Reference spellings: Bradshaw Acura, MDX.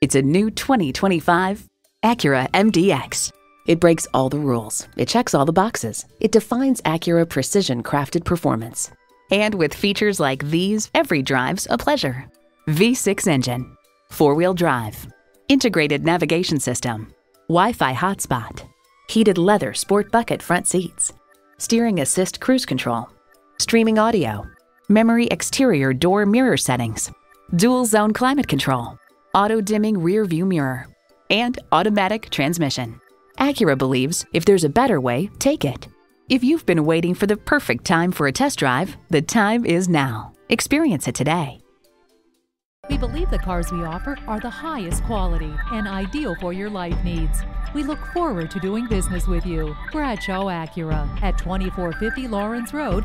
It's a new 2025 Acura MDX. It breaks all the rules, it checks all the boxes, it defines Acura precision-crafted performance. And with features like these, every drive's a pleasure. V6 engine, four-wheel drive, integrated navigation system, Wi-Fi hotspot, heated leather sport bucket front seats, steering assist cruise control, streaming audio, memory exterior door mirror settings, dual zone climate control, auto-dimming rear-view mirror, and automatic transmission. Acura believes if there's a better way, take it. If you've been waiting for the perfect time for a test drive, the time is now. Experience it today. We believe the cars we offer are the highest quality and ideal for your life needs. We look forward to doing business with you. Bradshaw Acura at 2450 Lawrence Road,